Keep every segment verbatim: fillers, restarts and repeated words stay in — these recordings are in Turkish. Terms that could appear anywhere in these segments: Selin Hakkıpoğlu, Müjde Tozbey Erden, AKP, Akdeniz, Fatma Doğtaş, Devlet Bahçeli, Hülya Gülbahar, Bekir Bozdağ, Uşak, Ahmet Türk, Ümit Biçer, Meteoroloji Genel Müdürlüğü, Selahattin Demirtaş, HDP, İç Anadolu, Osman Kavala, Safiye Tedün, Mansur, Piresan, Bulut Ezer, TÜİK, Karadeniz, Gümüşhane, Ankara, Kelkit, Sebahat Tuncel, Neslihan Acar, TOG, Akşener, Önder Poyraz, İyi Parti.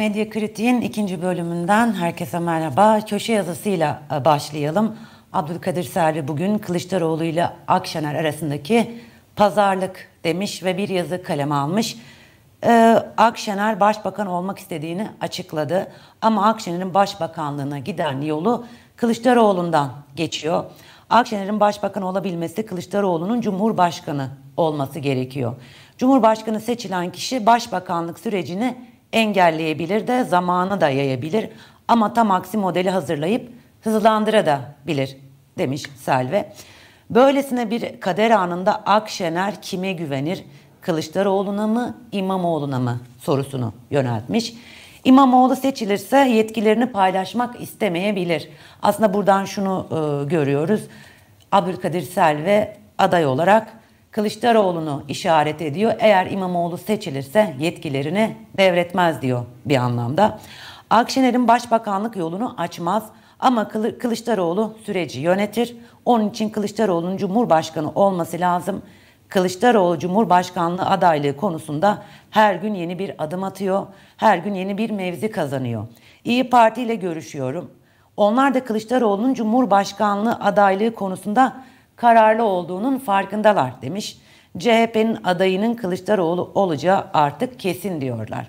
Medya Kritik'in ikinci bölümünden herkese merhaba. Köşe yazısıyla başlayalım. Abdülkadir Selvi bugün Kılıçdaroğlu ile Akşener arasındaki pazarlık demiş ve bir yazı kaleme almış. Ee, Akşener başbakan olmak istediğini açıkladı. Ama Akşener'in başbakanlığına giden yolu Kılıçdaroğlu'ndan geçiyor. Akşener'in başbakan olabilmesi Kılıçdaroğlu'nun cumhurbaşkanı olması gerekiyor. Cumhurbaşkanı seçilen kişi başbakanlık sürecini engelleyebilir de zamanı da yayabilir. Ama tam aksi modeli hazırlayıp hızlandıra da bilir demiş Selvi. Böylesine bir kader anında Akşener kime güvenir? Kılıçdaroğlu'na mı, İmamoğlu'na mı sorusunu yöneltmiş. İmamoğlu seçilirse yetkilerini paylaşmak istemeyebilir. Aslında buradan şunu e, görüyoruz. Abdülkadir Selvi aday olarak Kılıçdaroğlu'nu işaret ediyor. Eğer İmamoğlu seçilirse yetkilerini devretmez diyor bir anlamda. Akşener'in başbakanlık yolunu açmaz ama Kılıçdaroğlu süreci yönetir. Onun için Kılıçdaroğlu'nun cumhurbaşkanı olması lazım. Kılıçdaroğlu cumhurbaşkanlığı adaylığı konusunda her gün yeni bir adım atıyor. Her gün yeni bir mevzi kazanıyor. İyi Parti ile görüşüyorum. Onlar da Kılıçdaroğlu'nun cumhurbaşkanlığı adaylığı konusunda kararlı olduğunun farkındalar demiş. C H P'nin adayının Kılıçdaroğlu olacağı artık kesin diyorlar.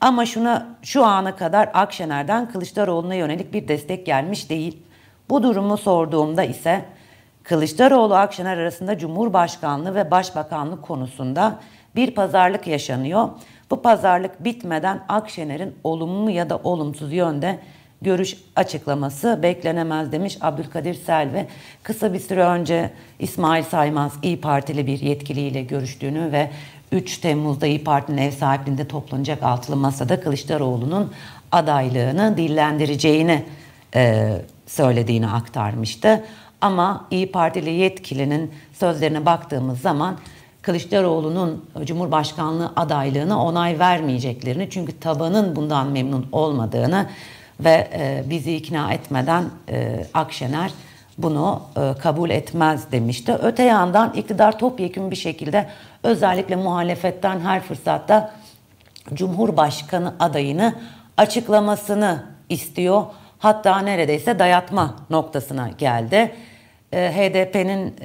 Ama şuna, şu ana kadar Akşener'den Kılıçdaroğlu'na yönelik bir destek gelmiş değil. Bu durumu sorduğumda ise Kılıçdaroğlu-Akşener arasında Cumhurbaşkanlığı ve Başbakanlık konusunda bir pazarlık yaşanıyor. Bu pazarlık bitmeden Akşener'in olumlu ya da olumsuz yönde görüş açıklaması beklenemez demiş Abdülkadir Selvi. Kısa bir süre önce İsmail Saymaz İyi Partili bir yetkiliyle görüştüğünü ve üç Temmuz'da İyi Parti'nin ev sahipliğinde toplanacak Altılı Masa'da Kılıçdaroğlu'nun adaylığını dillendireceğini e, söylediğini aktarmıştı. Ama İyi Partili yetkilinin sözlerine baktığımız zaman Kılıçdaroğlu'nun Cumhurbaşkanlığı adaylığına onay vermeyeceklerini, çünkü tabanın bundan memnun olmadığını ve e, bizi ikna etmeden e, Akşener bunu e, kabul etmez demişti. Öte yandan iktidar topyekun bir şekilde özellikle muhalefetten her fırsatta Cumhurbaşkanı adayını açıklamasını istiyor. Hatta neredeyse dayatma noktasına geldi. H D P'nin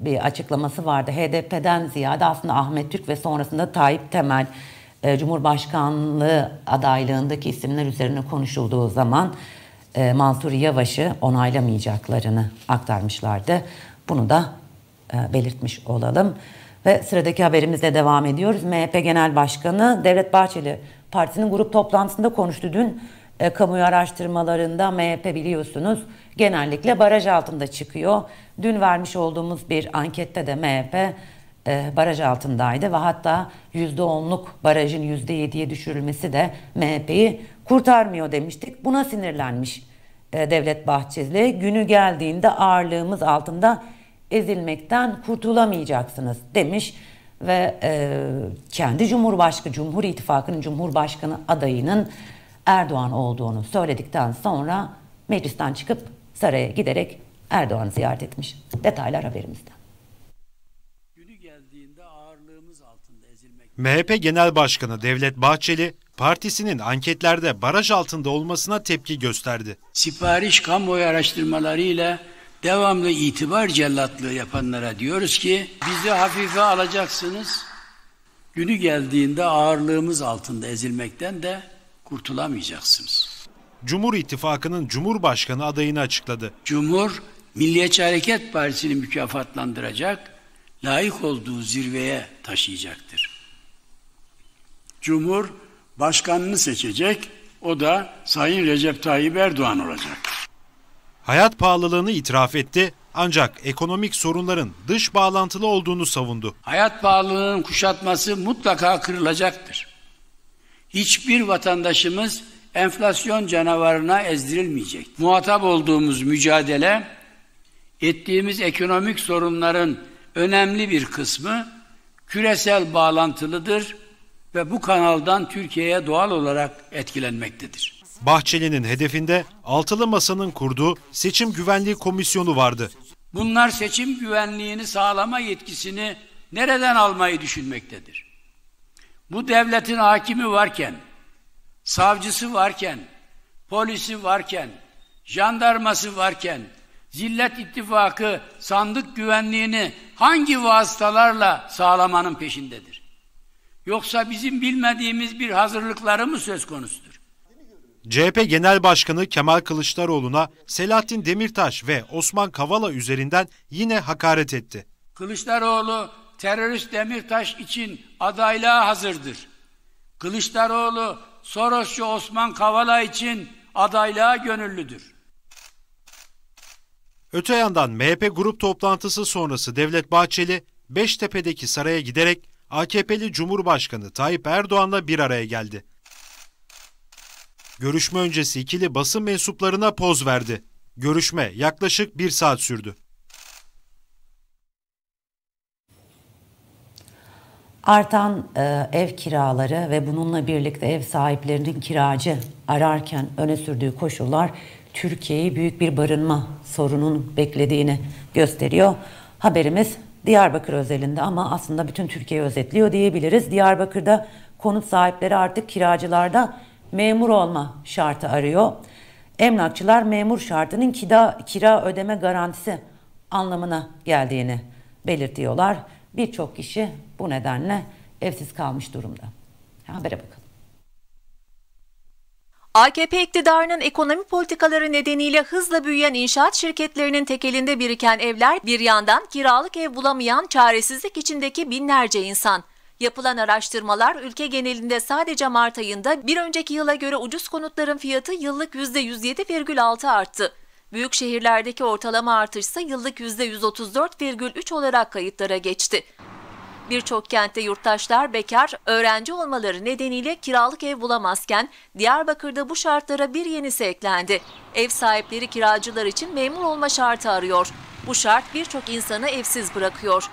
bir açıklaması vardı. H D P'den ziyade aslında Ahmet Türk ve sonrasında Tayyip Temel Cumhurbaşkanlığı adaylığındaki isimler üzerine konuşulduğu zaman Mansur Yavaş'ı onaylamayacaklarını aktarmışlardı. Bunu da belirtmiş olalım. Ve sıradaki haberimizle devam ediyoruz. M H P Genel Başkanı Devlet Bahçeli Partisi'nin grup toplantısında konuştu dün. E, kamuoyu araştırmalarında M H P biliyorsunuz genellikle baraj altında çıkıyor. Dün vermiş olduğumuz bir ankette de M H P e, baraj altındaydı ve hatta yüzde onluk barajın yüzde yediye düşürülmesi de M H P'yi kurtarmıyor demiştik. Buna sinirlenmiş e, Devlet Bahçeli. Günü geldiğinde ağırlığımız altında ezilmekten kurtulamayacaksınız demiş ve e, kendi Cumhurbaşkanı, Cumhur İttifakı'nın Cumhurbaşkanı adayının Erdoğan olduğunu söyledikten sonra meclisten çıkıp saraya giderek Erdoğan'ı ziyaret etmiş. Detaylar haberimizden. Günü geldiğinde ağırlığımız altında ezilmek... M H P Genel Başkanı Devlet Bahçeli, partisinin anketlerde baraj altında olmasına tepki gösterdi. Sipariş kamuoyu araştırmalarıyla devamlı itibar cellatlığı yapanlara diyoruz ki bizi hafife alacaksınız. Günü geldiğinde ağırlığımız altında ezilmekten de kurtulamayacaksınız. Cumhur İttifakı'nın Cumhurbaşkanı adayını açıkladı. Cumhur, Milliyetçi Hareket Partisi'ni mükafatlandıracak, layık olduğu zirveye taşıyacaktır. Cumhur, başkanını seçecek, o da Sayın Recep Tayyip Erdoğan olacak. Hayat pahalılığını itiraf etti, ancak ekonomik sorunların dış bağlantılı olduğunu savundu. Hayat pahalılığının kuşatması mutlaka kırılacaktır. Hiçbir vatandaşımız enflasyon canavarına ezdirilmeyecek. Muhatap olduğumuz mücadele, ettiğimiz ekonomik sorunların önemli bir kısmı küresel bağlantılıdır ve bu kanaldan Türkiye'ye doğal olarak etkilenmektedir. Bahçeli'nin hedefinde Altılı Masa'nın kurduğu Seçim Güvenliği Komisyonu vardı. Bunlar seçim güvenliğini sağlama yetkisini nereden almayı düşünmektedir? Bu devletin hakimi varken savcısı varken, polisi varken, jandarması varken, Zillet ittifakı sandık güvenliğini hangi vasıtalarla sağlamanın peşindedir? Yoksa bizim bilmediğimiz bir hazırlıkları mı söz konusudur? C H P Genel Başkanı Kemal Kılıçdaroğlu'na Selahattin Demirtaş ve Osman Kavala üzerinden yine hakaret etti. Kılıçdaroğlu terörist Demirtaş için adaylığa hazırdır. Kılıçdaroğlu Sorosçu Osman Kavala için adaylığa gönüllüdür. Öte yandan M H P grup toplantısı sonrası Devlet Bahçeli, Beştepe'deki saraya giderek A K P'li Cumhurbaşkanı Tayyip Erdoğan'la bir araya geldi. Görüşme öncesi ikili basın mensuplarına poz verdi. Görüşme yaklaşık bir saat sürdü. Artan e, ev kiraları ve bununla birlikte ev sahiplerinin kiracı ararken öne sürdüğü koşullar Türkiye'yi büyük bir barınma sorunun beklediğini gösteriyor. Haberimiz Diyarbakır özelinde ama aslında bütün Türkiye'yi özetliyor diyebiliriz. Diyarbakır'da konut sahipleri artık kiracılarda memur olma şartı arıyor. Emlakçılar memur şartının kira, kira ödeme garantisi anlamına geldiğini belirtiyorlar. Birçok kişi bu nedenle evsiz kalmış durumda. Habere bakalım. A K P iktidarının ekonomi politikaları nedeniyle hızla büyüyen inşaat şirketlerinin tekelinde biriken evler, bir yandan kiralık ev bulamayan çaresizlik içindeki binlerce insan. Yapılan araştırmalar ülke genelinde sadece Mart ayında bir önceki yıla göre ucuz konutların fiyatı yıllık yüzde yüz yedi virgül altı arttı. Büyük şehirlerdeki ortalama artış ise yıllık yüzde yüz otuz dört virgül üç olarak kayıtlara geçti. Birçok kentte yurttaşlar bekar, öğrenci olmaları nedeniyle kiralık ev bulamazken Diyarbakır'da bu şartlara bir yenisi eklendi. Ev sahipleri kiracılar için memur olma şartı arıyor. Bu şart birçok insanı evsiz bırakıyor.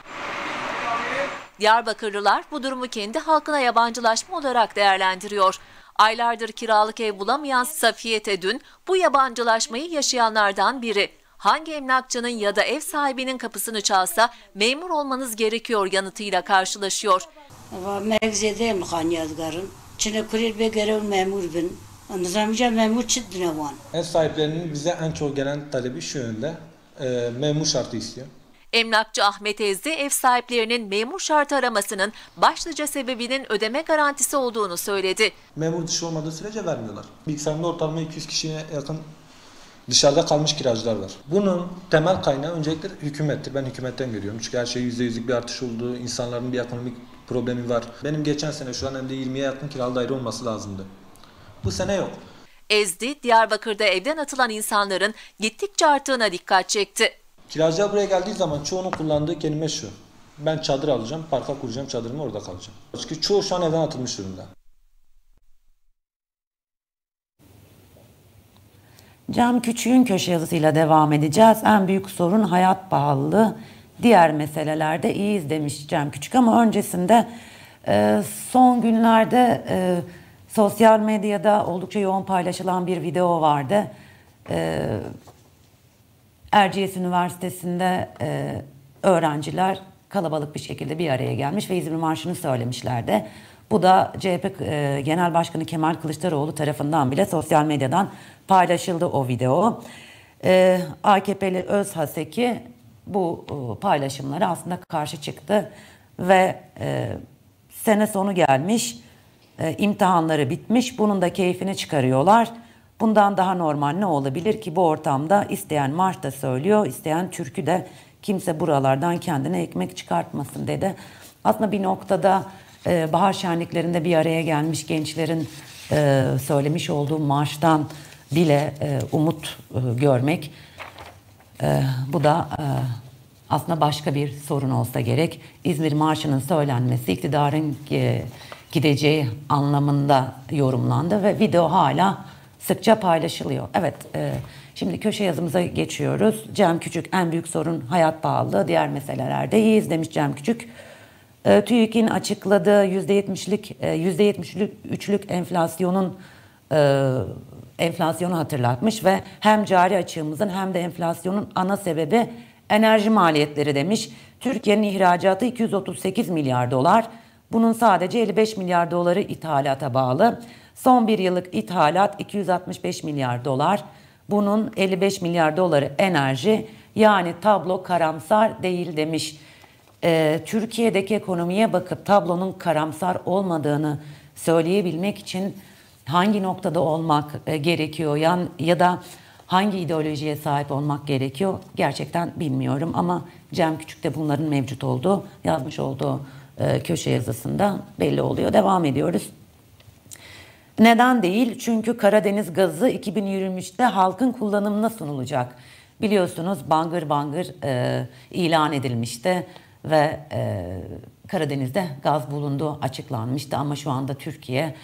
Diyarbakırlılar bu durumu kendi halkına yabancılaşma olarak değerlendiriyor. Aylardır kiralık ev bulamayan Safiye Tedün bu yabancılaşmayı yaşayanlardan biri. Hangi emlakçının ya da ev sahibinin kapısını çalsa memur olmanız gerekiyor yanıtıyla karşılaşıyor. Mevzedeyim kan yazgarım. Çine kurir ve görev memur bin. Anlayamayacağım memur çıktı ne var? Ev sahiplerinin bize en çok gelen talebi şu yönde. E, memur şartı istiyor. Emlakçı Ahmet Ezze ev sahiplerinin memur şartı aramasının başlıca sebebinin ödeme garantisi olduğunu söyledi. Memur dışı olmadığı sürece vermiyorlar. Bilgisayarında ortalama iki yüz kişiye yakın dışarıda kalmış kiracılar var. Bunun temel kaynağı öncelikle hükümettir. Ben hükümetten görüyorum. Çünkü her şey yüzde yüzlük bir artış oldu. İnsanların bir ekonomik problemi var. Benim geçen sene şu an hem de yirmiye yakın kiralı daire olması lazımdı. Bu sene yok. Ezdi, Diyarbakır'da evden atılan insanların gittikçe arttığına dikkat çekti. Kiracılar buraya geldiği zaman çoğunun kullandığı kelime şu. Ben çadır alacağım, parka kuracağım, çadırımı orada kalacağım. Çünkü çoğu şu an evden atılmış durumda. Cem Küçük'ün köşe yazısıyla devam edeceğiz. En büyük sorun hayat pahalılığı. Diğer meselelerde iyiyiz demiş Cem Küçük ama öncesinde son günlerde sosyal medyada oldukça yoğun paylaşılan bir video vardı. Erciyes Üniversitesi'nde öğrenciler kalabalık bir şekilde bir araya gelmiş ve İzmir Marşı'nı söylemişlerdi. Bu da C H P Genel Başkanı Kemal Kılıçdaroğlu tarafından bile sosyal medyadan paylaşıldı o video. Ee, A K P'li Öz Haseki bu e, paylaşımlara aslında karşı çıktı ve e, sene sonu gelmiş, e, imtihanları bitmiş, bunun da keyfini çıkarıyorlar. Bundan daha normal ne olabilir ki bu ortamda isteyen marş da söylüyor, isteyen türkü de, kimse buralardan kendine ekmek çıkartmasın dedi. Aslında bir noktada e, bahar şenliklerinde bir araya gelmiş gençlerin e, söylemiş olduğu marştan bile e, umut e, görmek, e, bu da e, aslında başka bir sorun olsa gerek. İzmir Marşı'nın söylenmesi iktidarın e, gideceği anlamında yorumlandı ve video hala sıkça paylaşılıyor. Evet, e, şimdi köşe yazımıza geçiyoruz. Cem Küçük, en büyük sorun hayat pahalılığı, diğer meselelerde iyiyiz demiş Cem Küçük. E, TÜİK'in açıkladığı yüzde yetmişlik, e, yüzde yetmiş üçlük enflasyonun e, enflasyonu hatırlatmış ve hem cari açığımızın hem de enflasyonun ana sebebi enerji maliyetleri demiş. Türkiye'nin ihracatı iki yüz otuz sekiz milyar dolar. Bunun sadece elli beş milyar doları ithalata bağlı. Son bir yıllık ithalat iki yüz altmış beş milyar dolar. Bunun elli beş milyar doları enerji. Yani tablo karamsar değil demiş. Ee, Türkiye'deki ekonomiye bakıp tablonun karamsar olmadığını söyleyebilmek için hangi noktada olmak e, gerekiyor yan, ya da hangi ideolojiye sahip olmak gerekiyor gerçekten bilmiyorum. Ama Cem Küçük de bunların mevcut olduğu, yazmış olduğu e, köşe yazısında belli oluyor. Devam ediyoruz. Neden değil? Çünkü Karadeniz gazı iki bin yirmi üçte halkın kullanımına sunulacak. Biliyorsunuz bangır bangır e, ilan edilmişti ve e, Karadeniz'de gaz bulunduğu açıklanmıştı. Ama şu anda Türkiye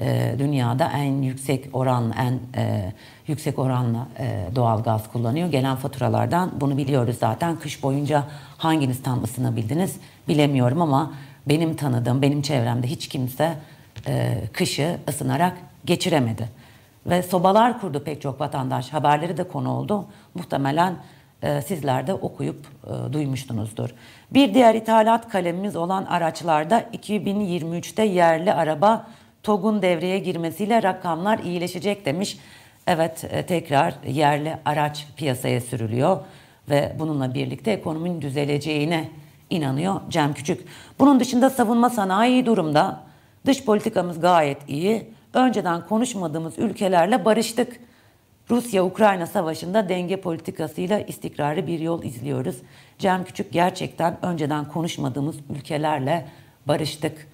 e, dünyada en yüksek oran en e, yüksek oranla e, doğal gaz kullanıyor. Gelen faturalardan bunu biliyoruz zaten. Kış boyunca hanginiz tam ısınabildiniz bilemiyorum ama benim tanıdığım, benim çevremde hiç kimse e, kışı ısınarak geçiremedi. Ve sobalar kurdu pek çok vatandaş. Haberleri de konu oldu. Muhtemelen e, sizler de okuyup e, duymuştunuzdur. Bir diğer ithalat kalemimiz olan araçlarda iki bin yirmi üçte yerli araba TOG'un devreye girmesiyle rakamlar iyileşecek demiş. Evet e, tekrar yerli araç piyasaya sürülüyor. Ve bununla birlikte ekonominin düzeleceğine inanıyor Cem Küçük. Bunun dışında savunma sanayi iyi durumda. Dış politikamız gayet iyi. Önceden konuşmadığımız ülkelerle barıştık. Rusya-Ukrayna savaşında denge politikasıyla istikrarlı bir yol izliyoruz. Cem Küçük gerçekten önceden konuşmadığımız ülkelerle barıştık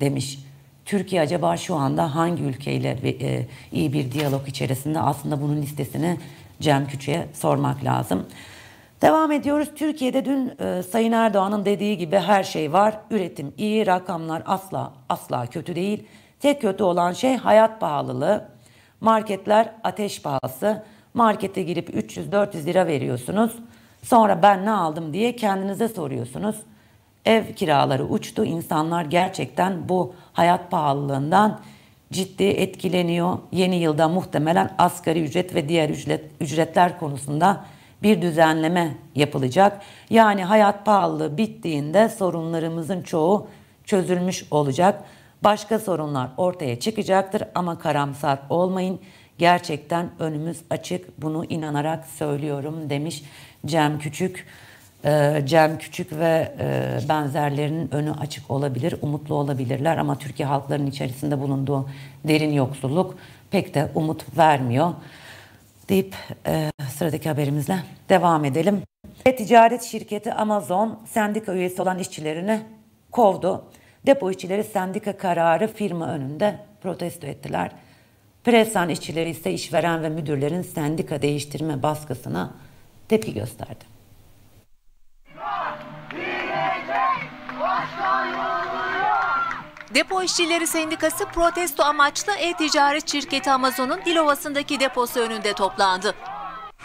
demiş. Türkiye acaba şu anda hangi ülkeyle iyi bir diyalog içerisinde? Aslında bunun listesini Cem Küçük'e sormak lazım. Devam ediyoruz. Türkiye'de dün Sayın Erdoğan'ın dediği gibi her şey var. Üretim iyi, rakamlar asla asla kötü değil. Tek kötü olan şey hayat pahalılığı. Marketler ateş pahası. Markete girip üç yüz dört yüz lira veriyorsunuz. Sonra ben ne aldım diye kendinize soruyorsunuz. Ev kiraları uçtu. İnsanlar gerçekten bu hayat pahalılığından ciddi etkileniyor. Yeni yılda muhtemelen asgari ücret ve diğer ücret, ücretler konusunda bir düzenleme yapılacak. Yani hayat pahalılığı bittiğinde sorunlarımızın çoğu çözülmüş olacak. Başka sorunlar ortaya çıkacaktır ama karamsar olmayın. Gerçekten önümüz açık. Bunu inanarak söylüyorum demiş Cem Küçük. Ee, Cem Küçük ve e, benzerlerinin önü açık olabilir, umutlu olabilirler. Ama Türkiye halklarının içerisinde bulunduğu derin yoksulluk pek de umut vermiyor. Deyip e, sıradaki haberimizle devam edelim. Ticaret şirketi Amazon sendika üyesi olan işçilerini kovdu. Depo işçileri sendika kararı firma önünde protesto ettiler. Piresan işçileri ise işveren ve müdürlerin sendika değiştirme baskısına tepki gösterdi. Depo işçileri sendikası protesto amaçlı e-ticaret şirketi Amazon'un Dilovası'ndaki deposu önünde toplandı.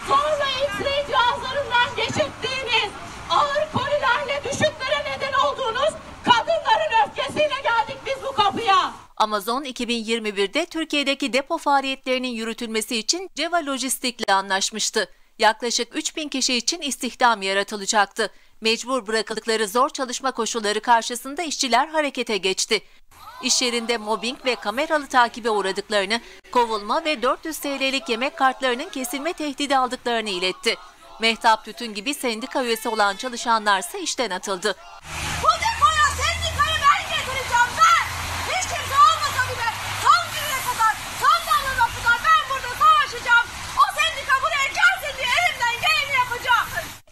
Zorla itiraz cihazlarından geçirttiğiniz ağır kolilerle düşüklere neden olduğunuz kadınların öfkesiyle geldik biz bu kapıya. Amazon iki bin yirmi birde Türkiye'deki depo faaliyetlerinin yürütülmesi için Ceva Lojistik'le anlaşmıştı. Yaklaşık üç bin kişi için istihdam yaratılacaktı. Mecbur bırakıldıkları zor çalışma koşulları karşısında işçiler harekete geçti. İş yerinde mobbing ve kameralı takibe uğradıklarını, kovulma ve dört yüz TL'lik yemek kartlarının kesilme tehdidi aldıklarını iletti. Mehtap Tütün gibi sendika üyesi olan çalışanlar ise işten atıldı.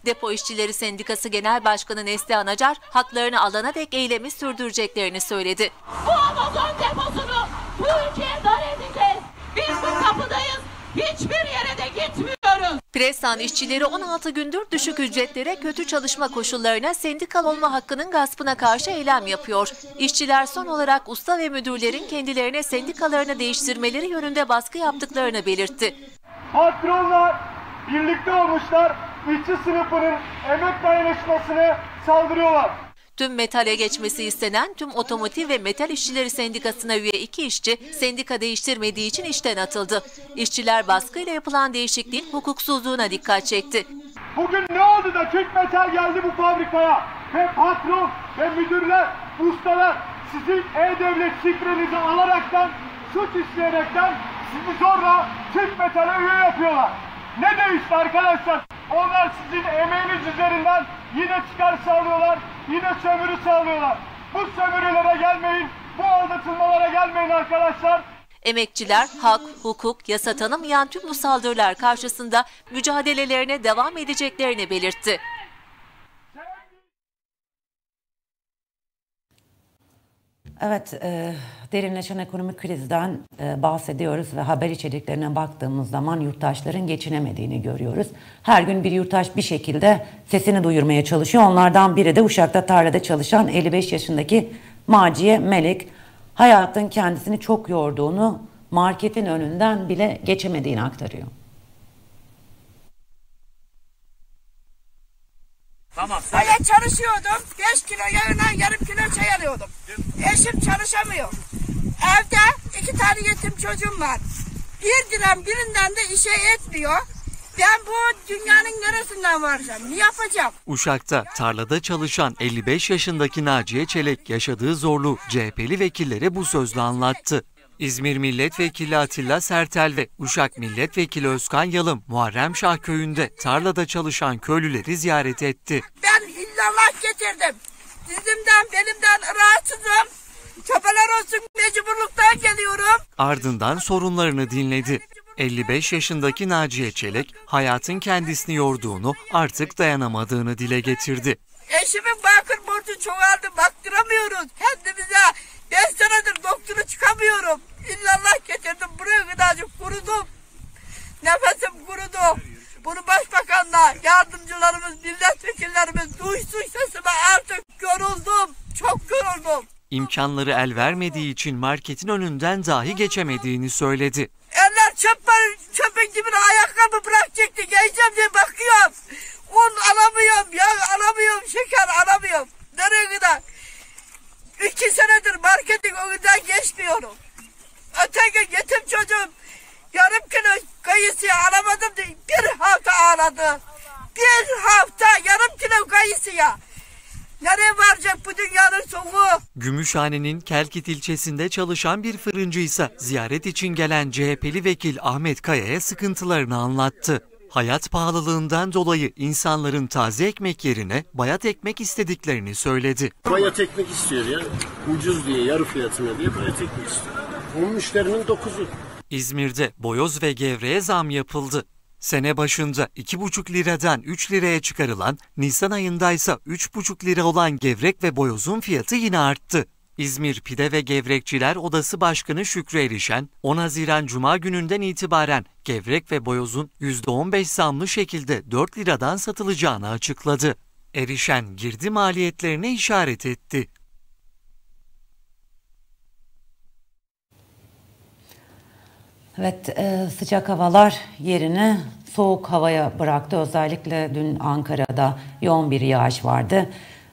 Depo İşçileri Sendikası Genel Başkanı Neslihan Acar haklarını alana dek eylemi sürdüreceklerini söyledi. Bu Amazon deposunu bu ülkeye dar edeceğiz. Biz bu kapıdayız. Hiçbir yere de gitmiyoruz. Piresan işçileri on altı gündür düşük ücretlere, kötü çalışma koşullarına, sendikal olma hakkının gaspına karşı eylem yapıyor. İşçiler son olarak usta ve müdürlerin kendilerine sendikalarını değiştirmeleri yönünde baskı yaptıklarını belirtti. Patronlar birlikte olmuşlar. İşçi sınıfının emek dayanışmasını saldırıyorlar. Tüm metale geçmesi istenen tüm otomotiv ve metal işçileri sendikasına üye iki işçi sendika değiştirmediği için işten atıldı. İşçiler baskıyla yapılan değişikliğin hukuksuzluğuna dikkat çekti. Bugün ne oldu da Türk Metal geldi bu fabrikaya ve patron ve müdürler, ustalar sizin e-devlet şifrenizi alaraktan suç işleyerekten sizi zorla Türk Metal'e üye yapıyorlar. Ne değişti arkadaşlar? Onlar sizin emeğiniz üzerinden yine çıkar sağlıyorlar, yine sömürü sağlıyorlar. Bu sömürülere gelmeyin, bu aldatılmalara gelmeyin arkadaşlar. Emekçiler hak, hukuk, yasa tanımayan tüm bu saldırılar karşısında mücadelelerine devam edeceklerini belirtti. Evet, e, derinleşen ekonomik krizden e, bahsediyoruz ve haber içeriklerine baktığımız zaman yurttaşların geçinemediğini görüyoruz. Her gün bir yurttaş bir şekilde sesini duyurmaya çalışıyor. Onlardan biri de Uşak'ta tarlada çalışan elli beş yaşındaki Naciye Çelek. Hayatın kendisini çok yorduğunu, marketin önünden bile geçemediğini aktarıyor. Tamam. Ben çalışıyordum. beş kilo yağına yarım kilo çay alıyordum. Eşim çalışamıyor. Evde iki tane yetim çocuğum var. Bir direm birinden de işe yetmiyor. Ben bu dünyanın neresinden varacağım? Ne yapacağım? Uşak'ta tarlada çalışan elli beş yaşındaki Naciye Çelek yaşadığı zorluğu C H P'li vekillere bu sözle anlattı. İzmir Milletvekili Atilla Sertel ve Uşak Milletvekili Özkan Yalım Muharrem Şah köyünde tarlada çalışan köylüleri ziyaret etti. Ben illallah getirdim. Dizimden, belimden rahatsızım. Köpeler olsun mecburluktan geliyorum. Ardından sorunlarını dinledi. elli beş yaşındaki Naciye Çelek hayatın kendisini yorduğunu, artık dayanamadığını dile getirdi. Eşimin bakır borcu çoğaldı, baktıramıyoruz kendimize. beş senedir doktora çıkamıyorum. İllallah getirdim buraya kadarcık kurudum. Nefesim kurudu. Bunu başbakanla yardımcılarımız, milletvekillerimiz duysun sesime, artık yoruldum. Çok yoruldum. İmkanları el vermediği için marketin önünden dahi geçemediğini söyledi. Eller çöp var, çöpün dibine ayakkabı bırakacaktı. Geleceğim diye bakıyorum. Un alamıyorum, yağ alamıyorum, şeker alamıyorum. Nereye kadar? İki senedir marketin önünden geçmiyorum. Öteki yetim çocuğum yarım kilo kayısıyı alamadım diye bir hafta ağladı. Bir hafta yarım kilo kayısıya. Nereye varacak bu dünyanın sonu? Gümüşhane'nin Kelkit ilçesinde çalışan bir fırıncı ise ziyaret için gelen C H P'li vekil Ahmet Kaya'ya sıkıntılarını anlattı. Hayat pahalılığından dolayı insanların taze ekmek yerine bayat ekmek istediklerini söyledi. Bayat ekmek istiyor ya, ucuz diye, yarı fiyatına diye bayat ekmek istiyor. Onun müşterinin dokuzu. İzmir'de boyoz ve gevreğe zam yapıldı. Sene başında iki buçuk liradan üç liraya çıkarılan, Nisan ayındaysa üç buçuk lira olan gevrek ve boyozun fiyatı yine arttı. İzmir Pide ve Gevrekçiler Odası Başkanı Şükrü Erişen, on Haziran Cuma gününden itibaren gevrek ve boyozun yüzde on beş zamlı şekilde dört liradan satılacağını açıkladı. Erişen girdi maliyetlerine işaret etti. Evet, sıcak havalar yerini soğuk havaya bıraktı. Özellikle dün Ankara'da yoğun bir yağış vardı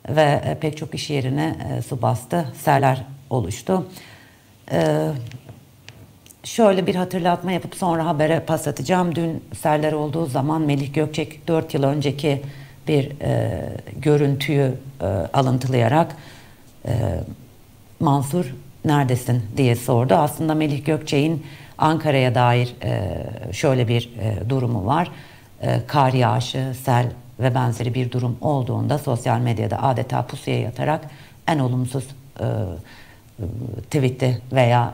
ve pek çok iş yerine su bastı, seller oluştu. Şöyle bir hatırlatma yapıp sonra habere pas atacağım. Dün seller olduğu zaman Melih Gökçek dört yıl önceki bir görüntüyü alıntılayarak "Mansur neredesin?" diye sordu. Aslında Melih Gökçek'in Ankara'ya dair şöyle bir durumu var. Kar yağışı, sel ve benzeri bir durum olduğunda sosyal medyada adeta pusuya yatarak en olumsuz tweet'i veya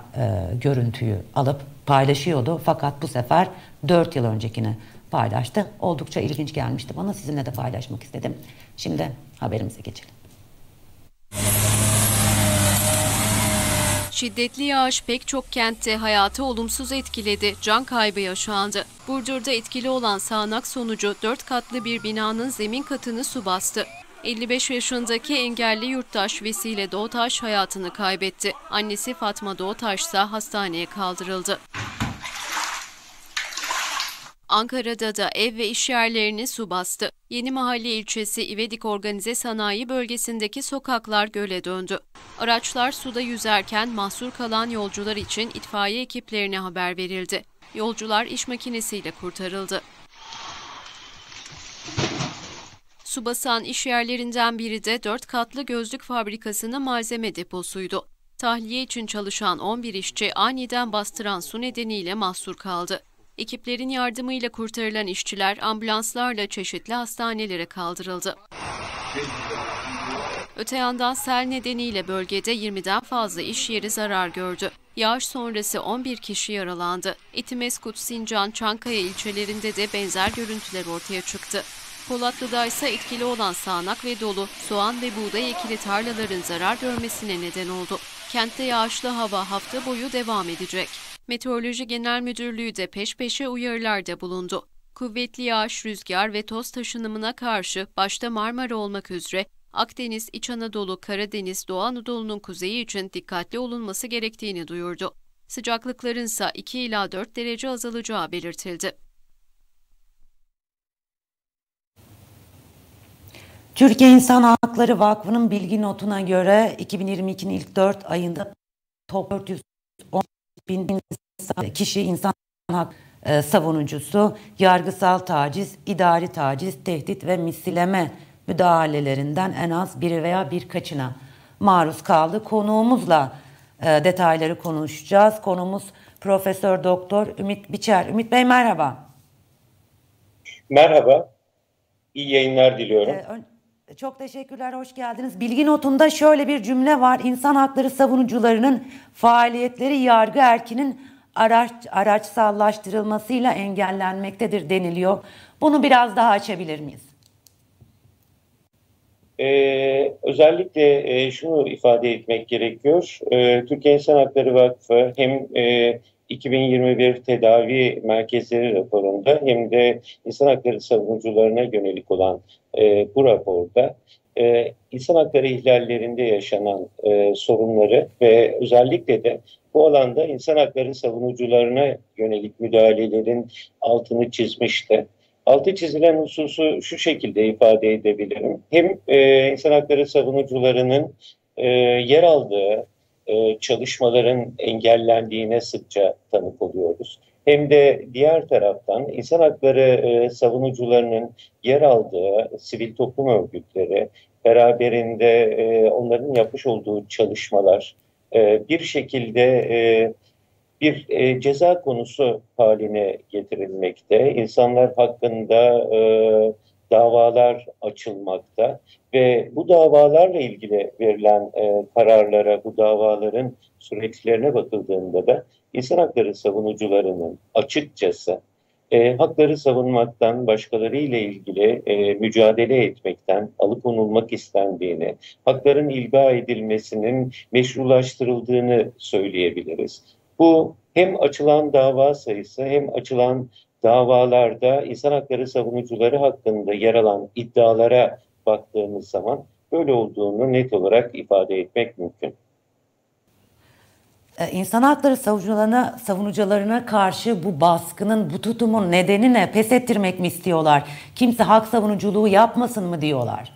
görüntüyü alıp paylaşıyordu. Fakat bu sefer dört yıl öncekini paylaştı. Oldukça ilginç gelmişti bana. Sizinle de paylaşmak istedim. Şimdi haberimize geçelim. Şiddetli yağış pek çok kentte hayatı olumsuz etkiledi, can kaybı yaşandı. Burdur'da etkili olan sağanak sonucu dört katlı bir binanın zemin katını su bastı. elli beş yaşındaki engelli yurttaş Vesile Doğtaş hayatını kaybetti. Annesi Fatma Doğtaş ise hastaneye kaldırıldı. Ankara'da da ev ve iş yerlerini su bastı. Yenimahalle ilçesi İvedik Organize Sanayi Bölgesi'ndeki sokaklar göle döndü. Araçlar suda yüzerken mahsur kalan yolcular için itfaiye ekiplerine haber verildi. Yolcular iş makinesiyle kurtarıldı. Su basan iş yerlerinden biri de dört katlı gözlük fabrikasının malzeme deposuydu. Tahliye için çalışan on bir işçi aniden bastıran su nedeniyle mahsur kaldı. Ekiplerin yardımıyla kurtarılan işçiler ambulanslarla çeşitli hastanelere kaldırıldı. Öte yandan sel nedeniyle bölgede yirmiden fazla iş yeri zarar gördü. Yağış sonrası on bir kişi yaralandı. Etimesgut, Sincan, Çankaya ilçelerinde de benzer görüntüler ortaya çıktı. Polatlı'da ise etkili olan sağanak ve dolu, soğan ve buğday ekili tarlaların zarar görmesine neden oldu. Kentte yağışlı hava hafta boyu devam edecek. Meteoroloji Genel Müdürlüğü de peş peşe uyarılarda bulundu. Kuvvetli yağış, rüzgar ve toz taşınımına karşı başta Marmara olmak üzere Akdeniz, İç Anadolu, Karadeniz, Doğu Anadolu'nun kuzeyi için dikkatli olunması gerektiğini duyurdu. Sıcaklıkların ise iki ila dört derece azalacağı belirtildi. Türkiye İnsan Hakları Vakfı'nın bilgi notuna göre iki bin yirmi ikinin ilk dört ayında top dört yüz on bin kişi insan hak e, savunucusu yargısal taciz, idari taciz, tehdit ve misilleme müdahalelerinden en az biri veya birkaçına maruz kaldı. Konuğumuzla e, detayları konuşacağız. Konuğumuz Profesör Doktor Ümit Biçer. Ümit Bey merhaba. Merhaba. İyi yayınlar diliyorum. E, Çok teşekkürler, hoş geldiniz. Bilgi notunda şöyle bir cümle var. İnsan hakları savunucularının faaliyetleri yargı erkinin araç, araçsallaştırılmasıyla engellenmektedir deniliyor. Bunu biraz daha açabilir miyiz? Ee, özellikle e, şunu ifade etmek gerekiyor. Ee, Türkiye İnsan Hakları Vakfı hem e, iki bin yirmi bir tedavi merkezleri raporunda hem de insan hakları savunucularına yönelik olan e, bu raporda e, insan hakları ihlallerinde yaşanan e, sorunları ve özellikle de bu alanda insan hakları savunucularına yönelik müdahalelerin altını çizmişti. Altı çizilen hususu şu şekilde ifade edebilirim. Hem e, insan hakları savunucularının e, yer aldığı çalışmaların engellendiğine sıkça tanık oluyoruz. Hem de diğer taraftan insan hakları savunucularının yer aldığı sivil toplum örgütleri beraberinde onların yapmış olduğu çalışmalar bir şekilde bir ceza konusu haline getirilmekte. İnsanlar hakkında davalar açılmakta ve bu davalarla ilgili verilen e, kararlara, bu davaların süreçlerine bakıldığında da insan hakları savunucularının açıkçası e, hakları savunmaktan, başkalarıyla ilgili e, mücadele etmekten alıkonulmak istendiğini, hakların ilga edilmesinin meşrulaştırıldığını söyleyebiliriz. Bu hem açılan dava sayısı hem açılan davalarda insan hakları savunucuları hakkında yer alan iddialara baktığımız zaman böyle olduğunu net olarak ifade etmek mümkün. İnsan hakları savunucularına, savunucularına karşı bu baskının, bu tutumun nedeni ne? Pes ettirmek mi istiyorlar? Kimse hak savunuculuğu yapmasın mı diyorlar?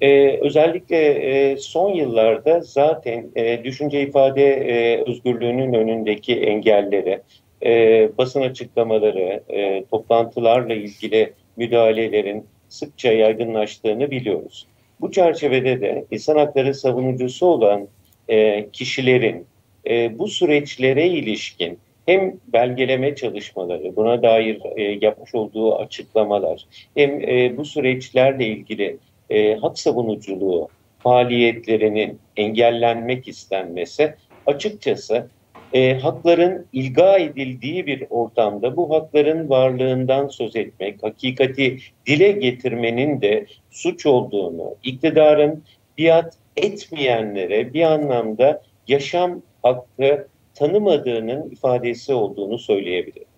Ee, özellikle e, son yıllarda zaten e, düşünce ifade e, özgürlüğünün önündeki engelleri, E, basın açıklamaları, e, toplantılarla ilgili müdahalelerin sıkça yaygınlaştığını biliyoruz. Bu çerçevede de insan hakları savunucusu olan e, kişilerin e, bu süreçlere ilişkin hem belgeleme çalışmaları, buna dair e, yapmış olduğu açıklamalar, hem e, bu süreçlerle ilgili e, hak savunuculuğu faaliyetlerinin engellenmek istenmesi açıkçası, E, hakların ilga edildiği bir ortamda bu hakların varlığından söz etmek, hakikati dile getirmenin de suç olduğunu, iktidarın biat etmeyenlere bir anlamda yaşam hakkı tanımadığının ifadesi olduğunu söyleyebilirim.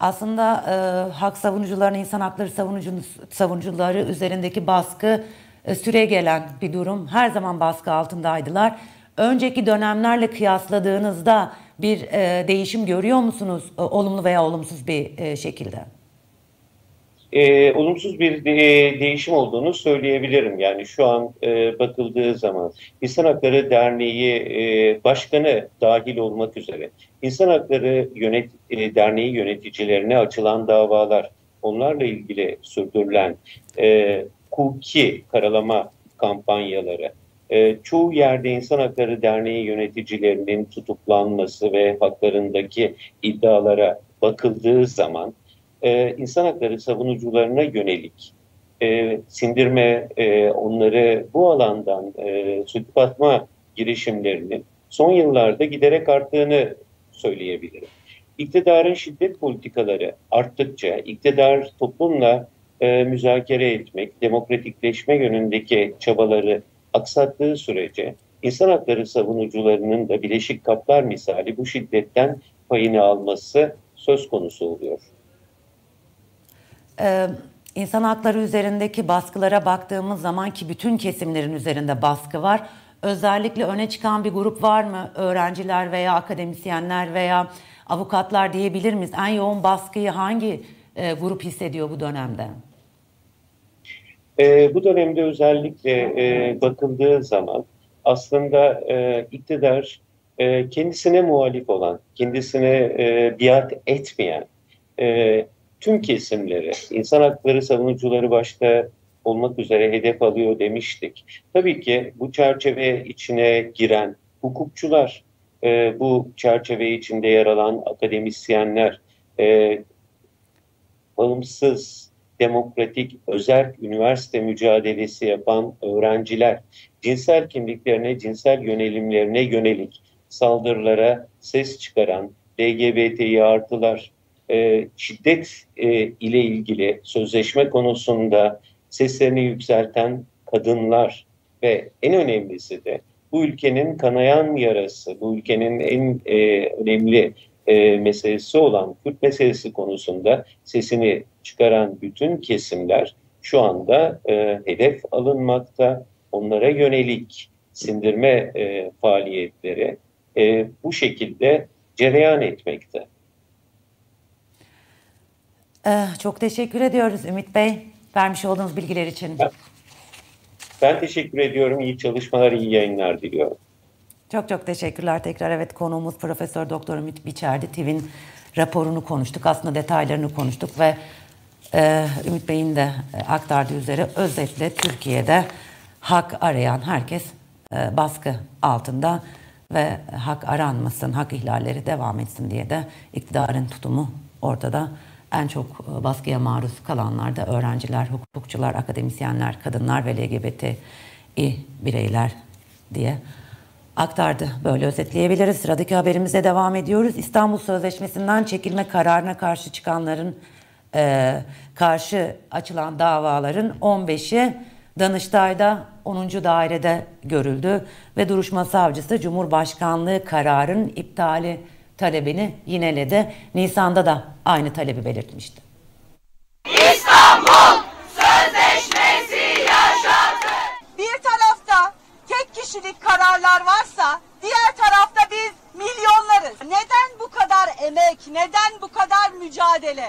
Aslında e, hak savunucularının, insan hakları savunucuları üzerindeki baskı e, süregelen bir durum. Her zaman baskı altındaydılar. Önceki dönemlerle kıyasladığınızda bir e, değişim görüyor musunuz? E, olumlu veya olumsuz bir e, şekilde. E, olumsuz bir de, değişim olduğunu söyleyebilirim. Yani şu an e, bakıldığı zaman İnsan Hakları Derneği e, başkanı dahil olmak üzere İnsan Hakları Yönet e, Derneği yöneticilerine açılan davalar, onlarla ilgili sürdürülen e, hukuki karalama kampanyaları, e, çoğu yerde İnsan Hakları Derneği yöneticilerinin tutuklanması ve haklarındaki iddialara bakıldığı zaman e, insan hakları savunucularına yönelik e, sindirme, e, onları bu alandan e, tutbatma girişimlerinin son yıllarda giderek arttığını söyleyebilirim. İktidarın şiddet politikaları arttıkça iktidar toplumla e, müzakere etmek, demokratikleşme yönündeki çabaları aksattığı sürece insan hakları savunucularının da Birleşik Kaplar misali bu şiddetten payını alması söz konusu oluyor. Evet. İnsan hakları üzerindeki baskılara baktığımız zaman ki bütün kesimlerin üzerinde baskı var. Özellikle öne çıkan bir grup var mı? Öğrenciler veya akademisyenler veya avukatlar diyebilir miyiz? En yoğun baskıyı hangi e, grup hissediyor bu dönemde? E, bu dönemde özellikle e, bakıldığı zaman aslında e, iktidar e, kendisine muhalif olan, kendisine e, biat etmeyen, e, tüm kesimleri, insan hakları savunucuları başta olmak üzere hedef alıyor demiştik. Tabii ki bu çerçeve içine giren hukukçular, e, bu çerçeve içinde yer alan akademisyenler, e, bağımsız, demokratik, özerk üniversite mücadelesi yapan öğrenciler, cinsel kimliklerine, cinsel yönelimlerine yönelik saldırılara ses çıkaran L G B T İ artılar, E, şiddet e, ile ilgili sözleşme konusunda seslerini yükselten kadınlar ve en önemlisi de bu ülkenin kanayan yarası, bu ülkenin en e, önemli e, meselesi olan Kürt meselesi konusunda sesini çıkaran bütün kesimler şu anda e, hedef alınmakta, onlara yönelik sindirme e, faaliyetleri e, bu şekilde cereyan etmekte. Çok teşekkür ediyoruz Ümit Bey, vermiş olduğunuz bilgiler için. Ben teşekkür ediyorum. İyi çalışmalar, iyi yayınlar diliyorum. Çok çok teşekkürler tekrar. Evet, konuğumuz Profesör Doktor Ümit Biçer'di. T İ V'nin raporunu konuştuk. Aslında detaylarını konuştuk ve e, Ümit Bey'in de aktardığı üzere özetle Türkiye'de hak arayan herkes e, baskı altında ve hak aranmasın, hak ihlalleri devam etsin diye de iktidarın tutumu ortada. En çok baskıya maruz kalanlar da öğrenciler, hukukçular, akademisyenler, kadınlar ve L G B T İ bireyler diye aktardı. Böyle özetleyebiliriz. Sıradaki haberimize devam ediyoruz. İstanbul Sözleşmesi'nden çekilme kararına karşı çıkanların e, karşı açılan davaların on beşi Danıştay'da onuncu dairede görüldü ve duruşma savcısı Cumhurbaşkanlığı kararının iptali talebini yineledi. Nisan'da da aynı talebi belirtmişti. İstanbul Sözleşmesi yaşadı. Bir tarafta tek kişilik kararlar varsa diğer tarafta biz milyonlarız. Neden bu kadar emek, neden bu kadar mücadele?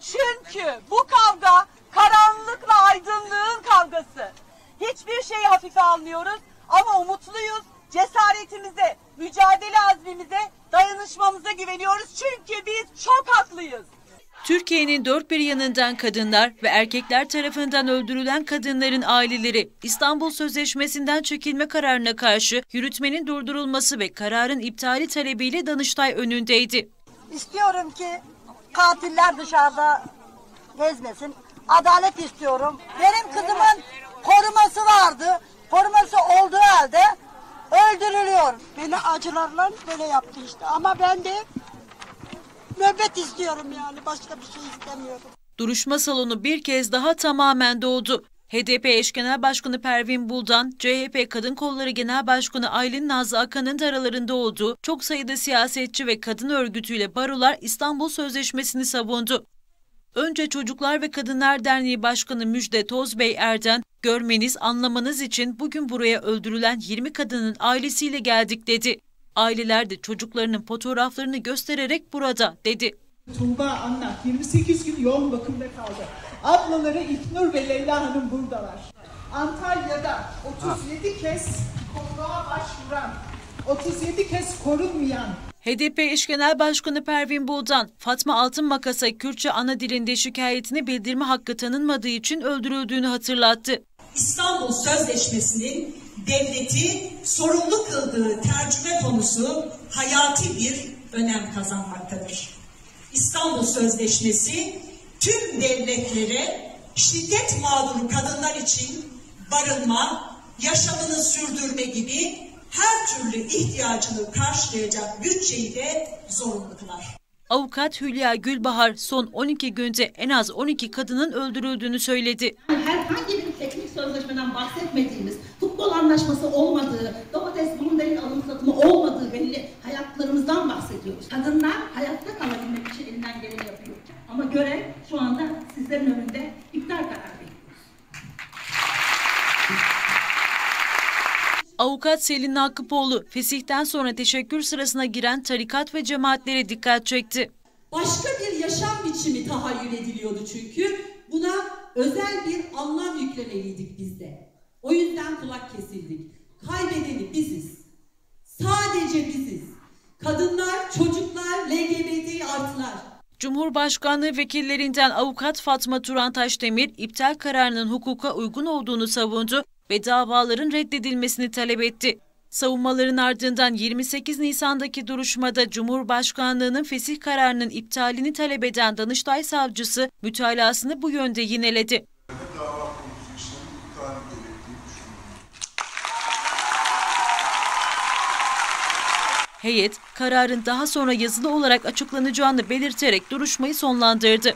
Çünkü bu kavga karanlıkla aydınlığın kavgası. Hiçbir şeyi hafife almıyoruz ama umutluyuz. Cesaretimize, mücadele azmimize, dayanışmamıza güveniyoruz çünkü biz çok haklıyız. Türkiye'nin dört bir yanından kadınlar ve erkekler tarafından öldürülen kadınların aileleri İstanbul Sözleşmesi'nden çekilme kararına karşı yürütmenin durdurulması ve kararın iptali talebiyle Danıştay önündeydi. İstiyorum ki katiller dışarıda gezmesin. Adalet istiyorum. Benim kızımın koruması vardı. Koruması olduğu halde öldürülüyor. Beni acılarla böyle yaptı işte ama ben de nöbet istiyorum yani, başka bir şey istemiyorum. Duruşma salonu bir kez daha tamamen doldu. H D P eş genel başkanı Pervin Buldan, C H P Kadın Kolları Genel Başkanı Aylin Nazlı Akan'ın da aralarında olduğu çok sayıda siyasetçi ve kadın örgütüyle barolar İstanbul Sözleşmesi'ni savundu. Önce Çocuklar ve Kadınlar Derneği Başkanı Müjde Tozbey Erden, "Görmeniz, anlamanız için bugün buraya öldürülen yirmi kadının ailesiyle geldik" dedi. Aileler de çocuklarının fotoğraflarını göstererek "burada" dedi. Tuğba anlat, yirmi sekiz gün yoğun bakımda kaldı. Ablaları İknur ve Leyla Hanım buradalar. Antalya'da otuz yedi kez kolluğa başvuran, otuz yedi kez korunmayan. H D P eş genel başkanı Pervin Buldan, Fatma Altınmakas'a Kürtçe ana dilinde şikayetini bildirme hakkı tanınmadığı için öldürüldüğünü hatırlattı. İstanbul Sözleşmesi'nin devleti sorumlu kıldığı tercüme konusu hayati bir önem kazanmaktadır. İstanbul Sözleşmesi tüm devletlere şiddet mağdur kadınlar için barınma, yaşamını sürdürme gibi her türlü ihtiyacını karşılayacak bütçeyi de zorunlu kılar. Avukat Hülya Gülbahar son on iki günde en az on iki kadının öldürüldüğünü söyledi. Herhangi bir teknik sözleşmeden bahsetmediğimiz, futbol anlaşması olmadığı, domates bunların alım satımı olmadığı belli hayatlarımızdan bahsediyoruz. Kadınlar hayatta kalabilmek için elinden geleni yapıyor. Ama görev şu anda sizlerin önünde iptal kararı. Avukat Selin Hakkıpoğlu, fesihten sonra teşekkür sırasına giren tarikat ve cemaatlere dikkat çekti. Başka bir yaşam biçimi tahayyül ediliyordu çünkü. Buna özel bir anlam yüklemeliydik biz de. O yüzden kulak kesildik. Kaybedeni biziz. Sadece biziz. Kadınlar, çocuklar, L G B T İ artılar. Cumhurbaşkanlığı vekillerinden avukat Fatma Turan Taşdemir, iptal kararının hukuka uygun olduğunu savundu ve davaların reddedilmesini talep etti. Savunmaların ardından yirmi sekiz Nisan'daki duruşmada Cumhurbaşkanlığı'nın fesih kararının iptalini talep eden Danıştay savcısı mütalasını bu yönde yineledi. Heyet, kararın daha sonra yazılı olarak açıklanacağını belirterek duruşmayı sonlandırdı.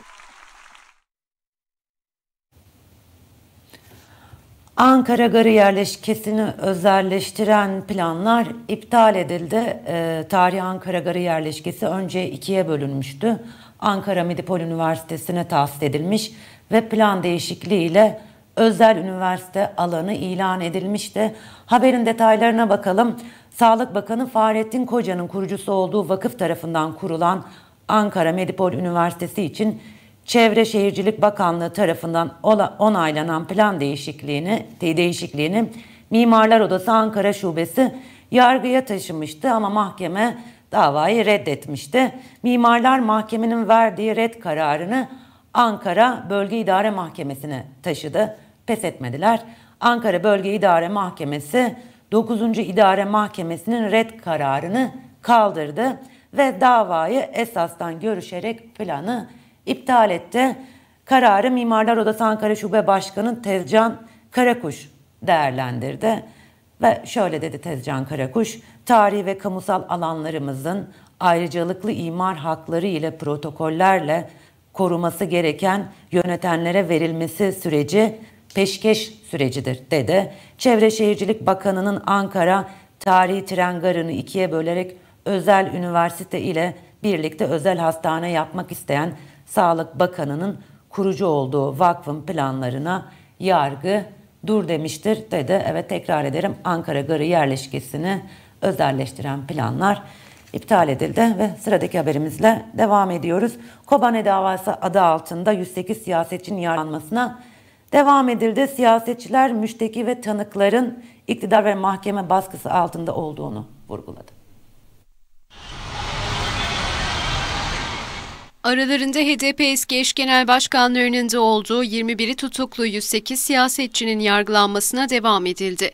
Ankara Garı yerleşkesini özelleştiren planlar iptal edildi. E, tarihi Ankara Garı yerleşkesi önce ikiye bölünmüştü. Ankara Medipol Üniversitesi'ne tahsis edilmiş ve plan değişikliğiyle özel üniversite alanı ilan edilmişti. Haberin detaylarına bakalım. Sağlık Bakanı Fahrettin Koca'nın kurucusu olduğu vakıf tarafından kurulan Ankara Medipol Üniversitesi için Çevre Şehircilik Bakanlığı tarafından onaylanan plan değişikliğini, değişikliğini Mimarlar Odası Ankara Şubesi yargıya taşımıştı ama mahkeme davayı reddetmişti. Mimarlar mahkemenin verdiği red kararını Ankara Bölge İdare Mahkemesi'ne taşıdı. Pes etmediler. Ankara Bölge İdare Mahkemesi dokuzuncu İdare Mahkemesi'nin red kararını kaldırdı ve davayı esastan görüşerek planı İptal etti. Kararı Mimarlar Odası Ankara Şube Başkanı Tezcan Karakuş değerlendirdi. Ve şöyle dedi Tezcan Karakuş, tarihi ve kamusal alanlarımızın ayrıcalıklı imar hakları ile protokollerle koruması gereken yönetenlere verilmesi süreci peşkeş sürecidir dedi. Çevre Şehircilik Bakanı'nın Ankara tarihi tren garını ikiye bölerek özel üniversite ile birlikte özel hastane yapmak isteyen Sağlık Bakanı'nın kurucu olduğu vakfın planlarına yargı dur demiştir dedi. Evet, tekrar ederim, Ankara Garı yerleşkesini özelleştiren planlar iptal edildi ve sıradaki haberimizle devam ediyoruz. Kobane davası adı altında yüz sekiz siyasetçinin yargılanmasına devam edildi. Siyasetçiler müşteki ve tanıkların iktidar ve mahkeme baskısı altında olduğunu vurguladı. Aralarında H D P eski eş genel başkanlarının da olduğu yirmi biri tutuklu yüz sekiz siyasetçinin yargılanmasına devam edildi.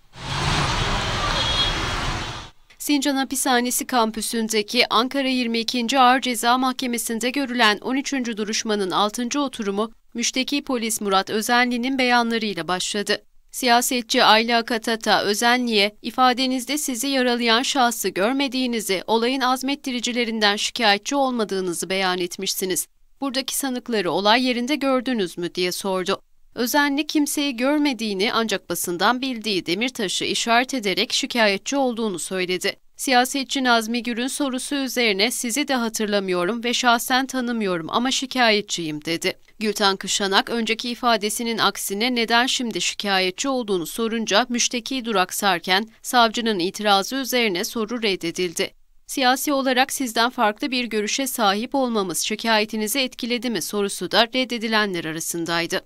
Sincan Hapishanesi kampüsündeki Ankara yirmi ikinci Ağır Ceza Mahkemesi'nde görülen on üçüncü duruşmanın altıncı oturumu müşteki polis Murat Özenli'nin beyanlarıyla başladı. Siyasetçi Ayla Katata Özenli'ye ifadenizde sizi yaralayan şahsı görmediğinizi, olayın azmettiricilerinden şikayetçi olmadığınızı beyan etmişsiniz. Buradaki sanıkları olay yerinde gördünüz mü diye sordu. Özenli kimseyi görmediğini ancak basından bildiği Demirtaş'ı işaret ederek şikayetçi olduğunu söyledi. Siyasetçi Nazmi Gür'ün sorusu üzerine sizi de hatırlamıyorum ve şahsen tanımıyorum ama şikayetçiyim dedi. Gülten Kışanak önceki ifadesinin aksine neden şimdi şikayetçi olduğunu sorunca müşteki duraksarken savcının itirazı üzerine soru reddedildi. Siyasi olarak sizden farklı bir görüşe sahip olmamız şikayetinizi etkiledi mi sorusu da reddedilenler arasındaydı.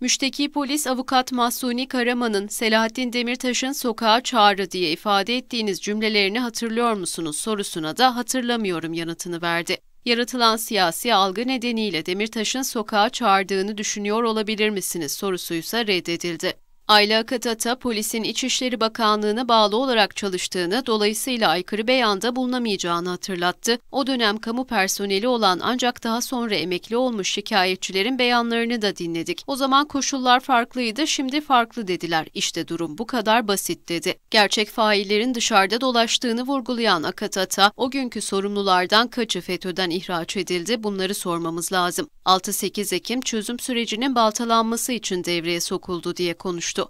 Müşteki polis avukat Mahsuni Karaman'ın Selahattin Demirtaş'ın sokağa çağrı diye ifade ettiğiniz cümlelerini hatırlıyor musunuz sorusuna da hatırlamıyorum yanıtını verdi. Yaratılan siyasi algı nedeniyle Demirtaş'ın sokağa çağırdığını düşünüyor olabilir misiniz sorusuysa reddedildi. Ayla Katata, polisin İçişleri Bakanlığı'na bağlı olarak çalıştığını, dolayısıyla aykırı beyanda bulunamayacağını hatırlattı. O dönem kamu personeli olan ancak daha sonra emekli olmuş şikayetçilerin beyanlarını da dinledik. O zaman koşullar farklıydı, şimdi farklı dediler. İşte durum bu kadar basit dedi. Gerçek faillerin dışarıda dolaştığını vurgulayan Akatata, o günkü sorumlulardan kaçı FETÖ'den ihraç edildi, bunları sormamız lazım. altı sekiz Ekim çözüm sürecinin baltalanması için devreye sokuldu diye konuştu.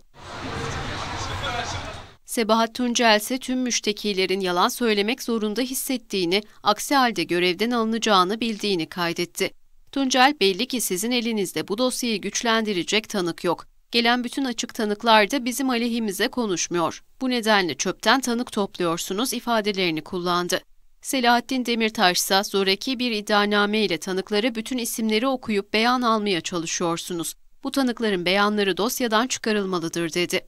Sebahat Tuncel ise tüm müştekilerin yalan söylemek zorunda hissettiğini, aksi halde görevden alınacağını bildiğini kaydetti. Tuncel, belli ki sizin elinizde bu dosyayı güçlendirecek tanık yok. Gelen bütün açık tanıklar da bizim aleyhimize konuşmuyor. Bu nedenle çöpten tanık topluyorsunuz ifadelerini kullandı. Selahattin Demirtaş ise zoraki bir iddianame ile tanıkları bütün isimleri okuyup beyan almaya çalışıyorsunuz. Bu tanıkların beyanları dosyadan çıkarılmalıdır dedi.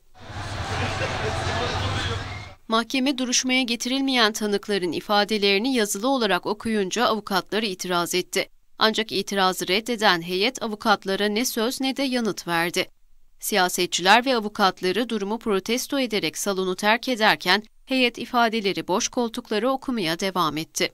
Mahkeme duruşmaya getirilmeyen tanıkların ifadelerini yazılı olarak okuyunca avukatları itiraz etti. Ancak itirazı reddeden heyet avukatlara ne söz ne de yanıt verdi. Siyasetçiler ve avukatları durumu protesto ederek salonu terk ederken heyet ifadeleri boş koltukları okumaya devam etti.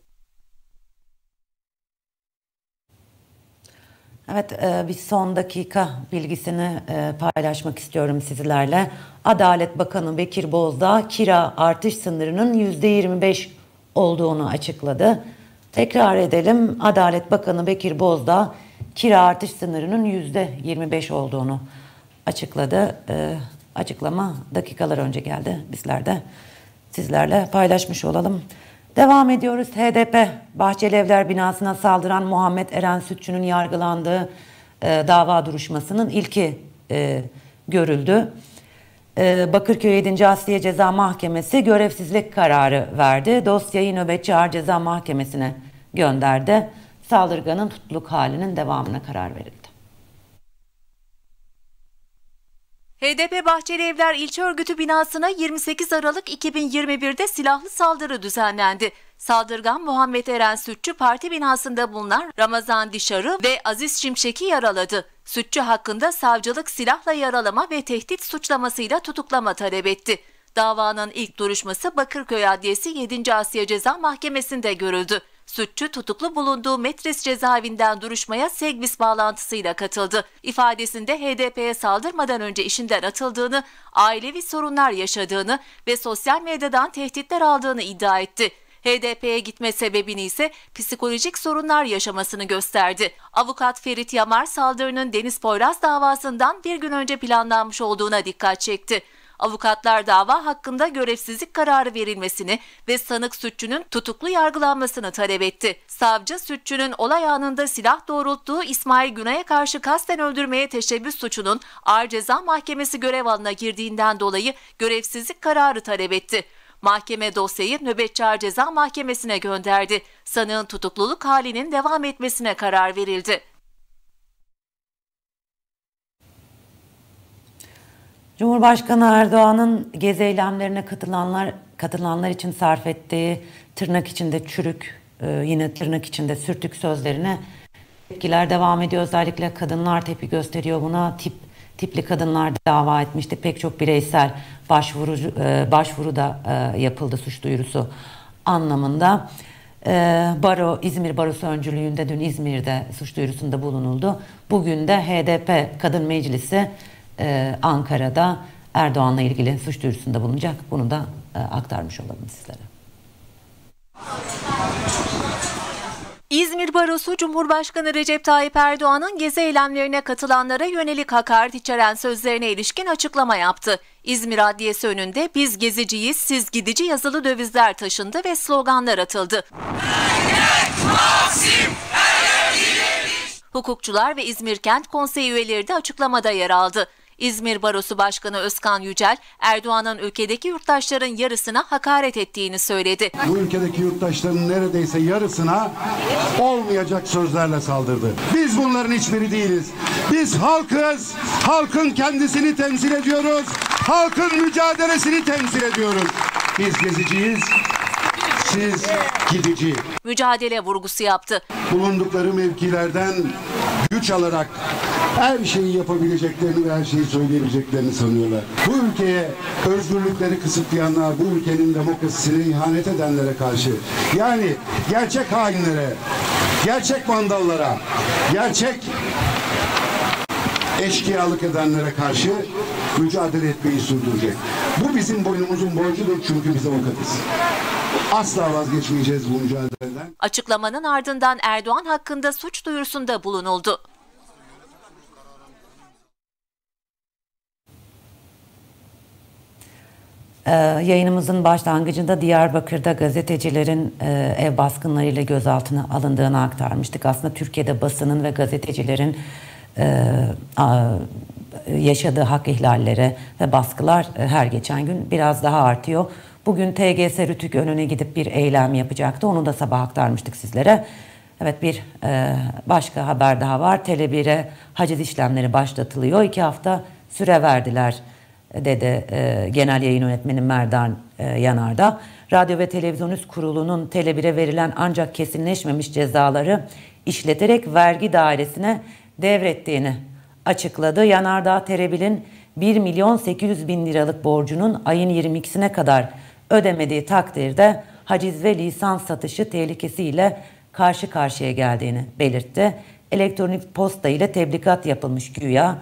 Evet, bir son dakika bilgisini paylaşmak istiyorum sizlerle. Adalet Bakanı Bekir Bozdağ kira artış sınırının yüzde yirmi beş olduğunu açıkladı. Tekrar edelim, Adalet Bakanı Bekir Bozdağ kira artış sınırının yüzde yirmi beş olduğunu açıkladı. Açıklama dakikalar önce geldi. Bizler de sizlerle paylaşmış olalım. Devam ediyoruz. H D P, Bahçeli Evler binasına saldıran Muhammed Eren Sütçü'nün yargılandığı e, dava duruşmasının ilki e, görüldü. E, Bakırköy yedinci Asliye Ceza Mahkemesi görevsizlik kararı verdi. Dosyayı Nöbetçi Ağır Ceza Mahkemesi'ne gönderdi. Saldırganın tutukluk halinin devamına karar verildi. H D P Bahçeli Evler İlçe Örgütü binasına yirmi sekiz Aralık iki bin yirmi bir'de silahlı saldırı düzenlendi. Saldırgan Muhammed Eren Sütçü parti binasında bulunan Ramazan Dişar'ı ve Aziz Şimşek'i yaraladı. Sütçü hakkında savcılık silahla yaralama ve tehdit suçlamasıyla tutuklama talep etti. Davanın ilk duruşması Bakırköy Adliyesi yedinci Asliye Ceza Mahkemesi'nde görüldü. Sütçü tutuklu bulunduğu Metris cezaevinden duruşmaya Segbis bağlantısıyla katıldı. İfadesinde H D P'ye saldırmadan önce işinden atıldığını, ailevi sorunlar yaşadığını ve sosyal medyadan tehditler aldığını iddia etti. H D P'ye gitme sebebini ise psikolojik sorunlar yaşamasını gösterdi. Avukat Ferit Yamar saldırının Deniz Poyraz davasından bir gün önce planlanmış olduğuna dikkat çekti. Avukatlar dava hakkında görevsizlik kararı verilmesini ve sanık Sütçü'nün tutuklu yargılanmasını talep etti. Savcı Sütçü'nün olay anında silah doğrulttuğu İsmail Günay'a karşı kasten öldürmeye teşebbüs suçunun Ağır Ceza Mahkemesi görev alanına girdiğinden dolayı görevsizlik kararı talep etti. Mahkeme dosyayı Nöbetçi Ağır Ceza Mahkemesi'ne gönderdi. Sanığın tutukluluk halinin devam etmesine karar verildi. Cumhurbaşkanı Erdoğan'ın gezi eylemlerine katılanlar, katılanlar için sarf ettiği tırnak içinde çürük, yine tırnak içinde sürtük sözlerine tepkiler devam ediyor. Özellikle kadınlar tepki gösteriyor buna. Tip, tipli kadınlar dava etmişti. Pek çok bireysel başvuru, başvuru da yapıldı suç duyurusu anlamında. Baro, İzmir Barosu öncülüğünde dün İzmir'de suç duyurusunda bulunuldu. Bugün de H D P Kadın Meclisi Ee, Ankara'da Erdoğan'la ilgili suç duyurusunda bulunacak. Bunu da e, aktarmış olalım sizlere. İzmir Barosu, Cumhurbaşkanı Recep Tayyip Erdoğan'ın gezi eylemlerine katılanlara yönelik hakaret içeren sözlerine ilişkin açıklama yaptı. İzmir Adliyesi önünde "Biz geziciyiz, siz gidici" yazılı dövizler taşındı ve sloganlar atıldı. Hukukçular ve İzmir Kent Konseyi üyeleri de açıklamada yer aldı. İzmir Barosu Başkanı Özkan Yücel, Erdoğan'ın ülkedeki yurttaşların yarısına hakaret ettiğini söyledi. Bu ülkedeki yurttaşların neredeyse yarısına olmayacak sözlerle saldırdı. Biz bunların hiçbiri değiliz. Biz halkız, halkın kendisini temsil ediyoruz, halkın mücadelesini temsil ediyoruz. Biz geziciyiz, siz gidici. Mücadele vurgusu yaptı. Bulundukları mevkilerden güç alarak her şeyi yapabileceklerini ve her şeyi söyleyebileceklerini sanıyorlar. Bu ülkeye özgürlükleri kısıtlayanlar, bu ülkenin demokrasisine ihanet edenlere karşı, yani gerçek hainlere, gerçek vandallara, gerçek eşkıyalık edenlere karşı mücadele etmeyi sürdürecek. Bu bizim boynumuzun borcudur, çünkü biz avukatız. Asla vazgeçmeyeceğiz bu mücadeleden. Açıklamanın ardından Erdoğan hakkında suç duyurusunda bulunuldu. Ee, yayınımızın başlangıcında Diyarbakır'da gazetecilerin e, ev baskınlarıyla gözaltına alındığını aktarmıştık. Aslında Türkiye'de basının ve gazetecilerin e, a, yaşadığı hak ihlalleri ve baskılar e, her geçen gün biraz daha artıyor. Bugün T G S Rütük önüne gidip bir eylem yapacaktı. Onu da sabah aktarmıştık sizlere. Evet, bir e, başka haber daha var. Tele bir'e haciz işlemleri başlatılıyor. İki hafta süre verdiler dedi e, Genel Yayın Yönetmeni Merdan e, Yanardağ. Radyo ve Televizyon Üst Kurulu'nun Tele bir'e verilen ancak kesinleşmemiş cezaları işleterek vergi dairesine devrettiğini açıkladı. Yanardağ, Tele bir'in bir milyon sekiz yüz bin liralık borcunun ayın yirmi ikisine kadar ödemediği takdirde haciz ve lisans satışı tehlikesiyle karşı karşıya geldiğini belirtti. Elektronik posta ile tebligat yapılmış güya,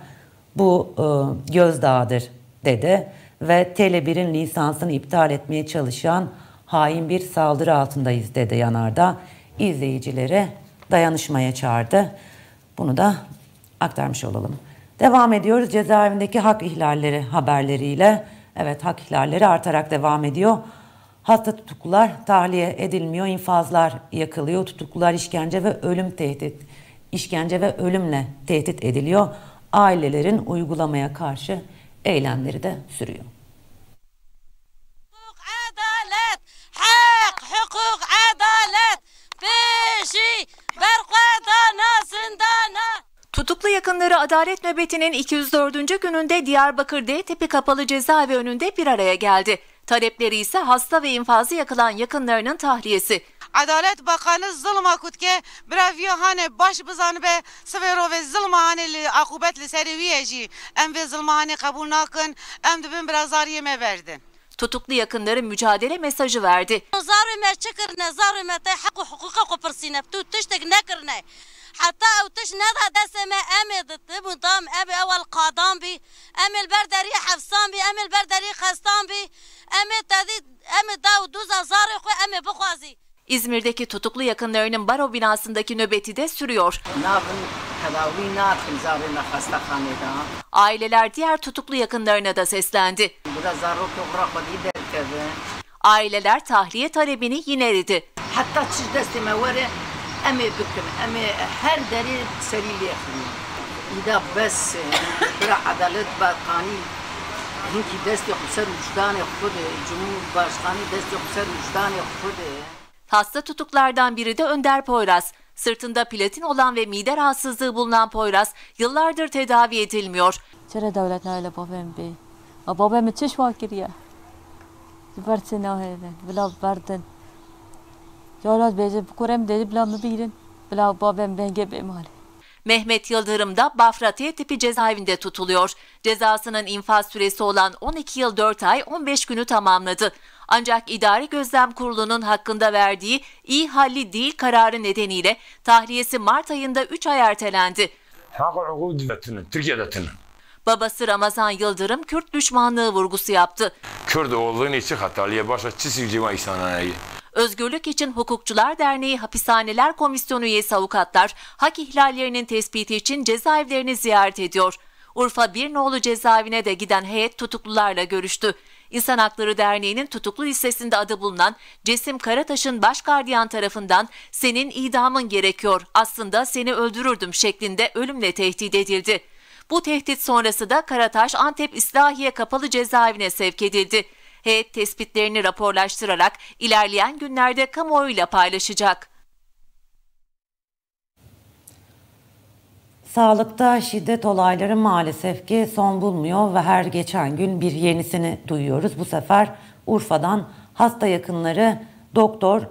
bu e, gözdağıdır dedi ve Tele bir'in lisansını iptal etmeye çalışan hain bir saldırı altındayız dedi Yanardağ. İzleyicilere dayanışmaya çağırdı. Bunu da aktarmış olalım. Devam ediyoruz cezaevindeki hak ihlalleri haberleriyle. Evet, hak ihlalleri artarak devam ediyor. Hasta tutuklular tahliye edilmiyor, infazlar yakılıyor. Tutuklular işkence ve ölüm tehdit, işkence ve ölümle tehdit ediliyor. Ailelerin uygulamaya karşı eylemleri de sürüyor. Hukuk, adalet, hak, hukuk, adalet, beşi, tutuklu yakınları adalet nöbetinin iki yüz dördüncü gününde Diyarbakır D-Tepe kapalı cezaevi önünde bir araya geldi. Talepleri ise hasta ve infazı yakılan yakınlarının tahliyesi. Adalet Bakanı zulm akutke bravyahane başbızan be severove zulmane li akubetli seriviyeci em ve zulmane kabul nakın em de ben biraz ariyeme verdi. Tutuklu yakınları mücadele mesajı verdi. Zarüme çıkırne zarüme te hakkı hukuka koparsine tutuştek ne kırne. Hatta ötüş ne da deseme emedetti bu dam ebi evvel kadam bi emel berderi hafsan bi emel berderi hastan bi emet dedi emet davuduz azarı ko emet bu kazi. İzmir'deki tutuklu yakınlarının baro binasındaki nöbeti de sürüyor. Aileler diğer tutuklu yakınlarına da seslendi. Aileler tahliye talebini yineledi. Hasta tutuklardan biri de Önder Poyraz. Sırtında platin olan ve mide rahatsızlığı bulunan Poyraz yıllardır tedavi edilmiyor. Mehmet Yıldırım da Bafratiye tipi cezaevinde tutuluyor. Cezasının infaz süresi olan on iki yıl dört ay on beş günü tamamladı. Ancak İdari Gözlem Kurulu'nun hakkında verdiği iyi halli değil kararı nedeniyle tahliyesi Mart ayında üç ay ertelendi. Babası Ramazan Yıldırım Kürt düşmanlığı vurgusu yaptı. Kürt olduğun için hatalıya başa çizilcima insanayı. Özgürlük İçin Hukukçular Derneği Hapishaneler Komisyonu üyesi avukatlar hak ihlallerinin tespiti için cezaevlerini ziyaret ediyor. Urfa Birnoğlu cezaevine de giden heyet tutuklularla görüştü. İnsan Hakları Derneği'nin tutuklu listesinde adı bulunan Cesim Karataş'ın başgardiyan tarafından "Senin idamın gerekiyor, aslında seni öldürürdüm" şeklinde ölümle tehdit edildi. Bu tehdit sonrası da Karataş Antep İslahiye Kapalı Cezaevine sevk edildi. Heyet tespitlerini raporlaştırarak ilerleyen günlerde kamuoyuyla paylaşacak. Sağlıkta şiddet olayları maalesef ki son bulmuyor ve her geçen gün bir yenisini duyuyoruz. Bu sefer Urfa'dan hasta yakınları doktor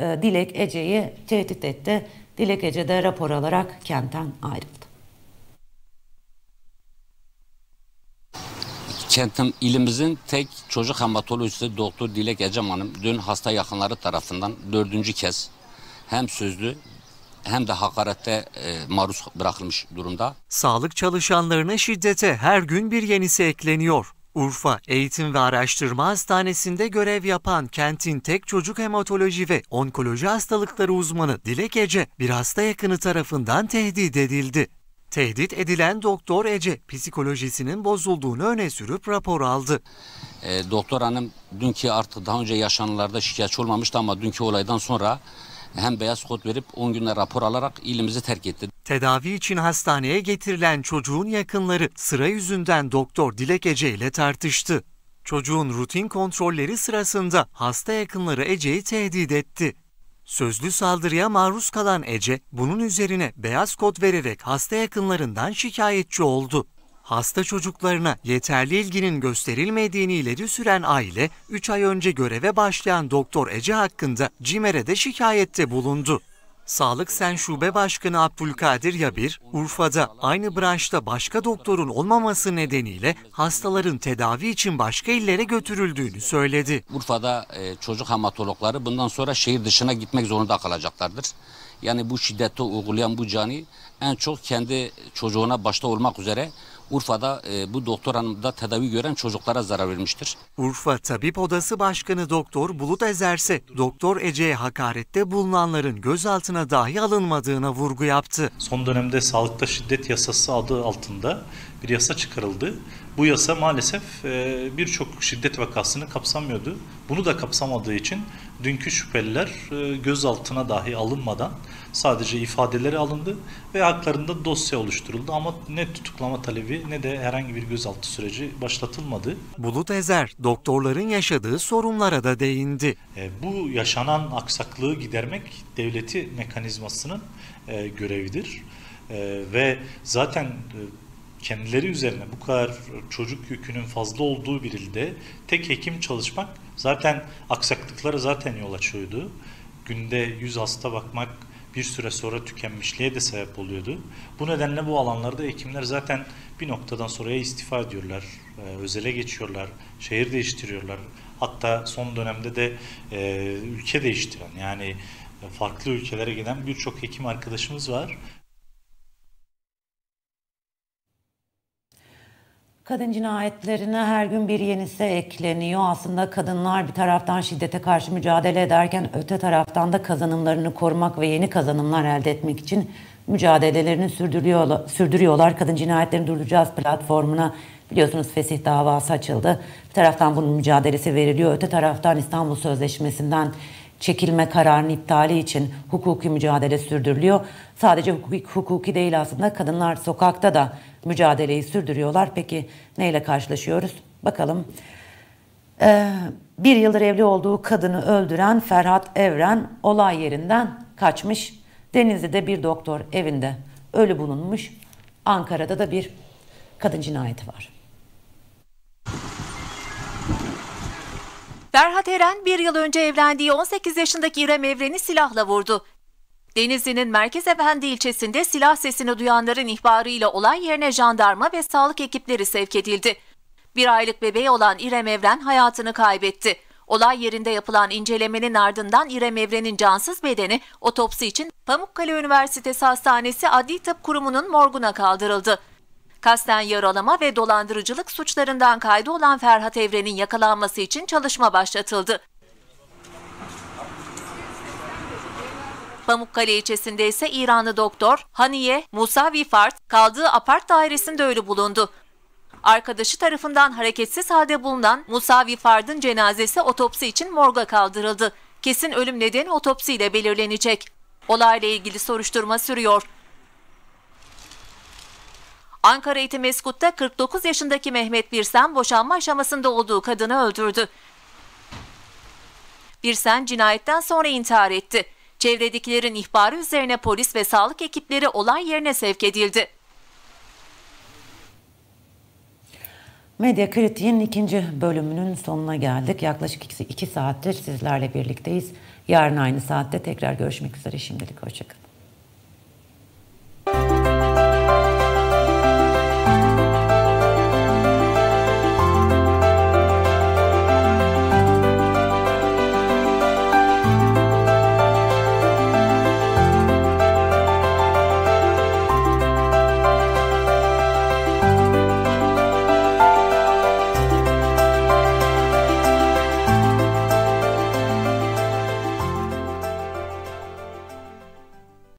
e, Dilek Ece'yi tehdit etti. Dilek Ece de rapor alarak kentten ayrıldı. Kentim, ilimizin tek çocuk hematolojisi Doktor Dilek Ecem Hanım dün hasta yakınları tarafından dördüncü kez hem sözlü hem de hakarete maruz bırakılmış durumda. Sağlık çalışanlarına şiddete her gün bir yenisi ekleniyor. Urfa Eğitim ve Araştırma Hastanesi'nde görev yapan kentin tek çocuk hematoloji ve onkoloji hastalıkları uzmanı Dilek Ece bir hasta yakını tarafından tehdit edildi. Tehdit edilen Doktor Ece psikolojisinin bozulduğunu öne sürüp rapor aldı. E, doktor hanım dünkü artık daha önce yaşananlarda şikayetçi olmamıştı ama dünkü olaydan sonra hem beyaz kod verip on günde rapor alarak ilimizi terk etti. Tedavi için hastaneye getirilen çocuğun yakınları sıra yüzünden Doktor Dilek Ece ile tartıştı. Çocuğun rutin kontrolleri sırasında hasta yakınları Ece'yi tehdit etti. Sözlü saldırıya maruz kalan Ece, bunun üzerine beyaz kod vererek hasta yakınlarından şikayetçi oldu. Hasta çocuklarına yeterli ilginin gösterilmediğini ileri süren aile, üç ay önce göreve başlayan Doktor Ece hakkında CİMER'e de şikayette bulundu. Sağlık Sen Şube Başkanı Abdülkadir Yabir, Urfa'da aynı branşta başka doktorun olmaması nedeniyle hastaların tedavi için başka illere götürüldüğünü söyledi. Urfa'da çocuk hematologları bundan sonra şehir dışına gitmek zorunda kalacaklardır. Yani bu şiddeti uygulayan bu cani en çok kendi çocuğuna başta olmak üzere Urfa'da e, bu doktor hanımda tedavi gören çocuklara zarar vermiştir. Urfa Tabip Odası Başkanı Doktor Bulut Ezerse, Doktor Ece'ye hakarette bulunanların gözaltına dahi alınmadığına vurgu yaptı. Son dönemde sağlıkta şiddet yasası adı altında bir yasa çıkarıldı. Bu yasa maalesef e, birçok şiddet vakasını kapsamıyordu. Bunu da kapsamadığı için dünkü şüpheliler e, gözaltına dahi alınmadan sadece ifadeleri alındı ve haklarında dosya oluşturuldu ama ne tutuklama talebi ne de herhangi bir gözaltı süreci başlatılmadı. Bulut Ezer, doktorların yaşadığı sorunlara da değindi. E, bu yaşanan aksaklığı gidermek devleti mekanizmasının e, görevidir e, ve zaten e, kendileri üzerine bu kadar çocuk yükünün fazla olduğu bir ilde tek hekim çalışmak zaten aksaklıklara zaten yol açıyordu. Günde yüz hasta bakmak bir süre sonra tükenmişliğe de sebep oluyordu. Bu nedenle bu alanlarda hekimler zaten bir noktadan sonra ya istifa ediyorlar, özele geçiyorlar, şehir değiştiriyorlar. Hatta son dönemde de e, ülke değiştiren yani farklı ülkelere giden birçok hekim arkadaşımız var. Kadın cinayetlerine her gün bir yenisi ekleniyor. Aslında kadınlar bir taraftan şiddete karşı mücadele ederken öte taraftan da kazanımlarını korumak ve yeni kazanımlar elde etmek için mücadelelerini sürdürüyorlar. sürdürüyorlar. Kadın cinayetlerini durduracağız platformuna biliyorsunuz fesih davası açıldı. Bir taraftan bunun mücadelesi veriliyor. Öte taraftan İstanbul Sözleşmesi'nden çekilme kararının iptali için hukuki mücadele sürdürülüyor. Sadece hukuki, hukuki değil aslında kadınlar sokakta da mücadeleyi sürdürüyorlar. Peki neyle karşılaşıyoruz? Bakalım. Ee, bir yıldır evli olduğu kadını öldüren Ferhat Evren olay yerinden kaçmış. Denizli'de bir doktor evinde ölü bulunmuş. Ankara'da da bir kadın cinayeti var. Ferhat Eren bir yıl önce evlendiği on sekiz yaşındaki İrem Evren'i silahla vurdu. Denizli'nin Merkezefendi ilçesinde silah sesini duyanların ihbarıyla olay yerine jandarma ve sağlık ekipleri sevk edildi. Bir aylık bebeği olan İrem Evren hayatını kaybetti. Olay yerinde yapılan incelemenin ardından İrem Evren'in cansız bedeni otopsi için Pamukkale Üniversitesi Hastanesi Adli Tıp Kurumu'nun morguna kaldırıldı. Kasten yaralama ve dolandırıcılık suçlarından kaydı olan Ferhat Evren'in yakalanması için çalışma başlatıldı. Pamukkale ilçesinde ise İranlı doktor Haniye Musavi Fart kaldığı apart dairesinde ölü bulundu. Arkadaşı tarafından hareketsiz halde bulunan Musavi Fart'ın cenazesi otopsi için morga kaldırıldı. Kesin ölüm nedeni otopsiyle belirlenecek. Olayla ilgili soruşturma sürüyor. Ankara İtimeskut'ta kırk dokuz yaşındaki Mehmet Birsen boşanma aşamasında olduğu kadını öldürdü. Birsen cinayetten sonra intihar etti. Çevredekilerin ihbarı üzerine polis ve sağlık ekipleri olay yerine sevk edildi. Medya Kritik'in ikinci bölümünün sonuna geldik. Yaklaşık iki saattir sizlerle birlikteyiz. Yarın aynı saatte tekrar görüşmek üzere. Şimdilik hoşçakalın.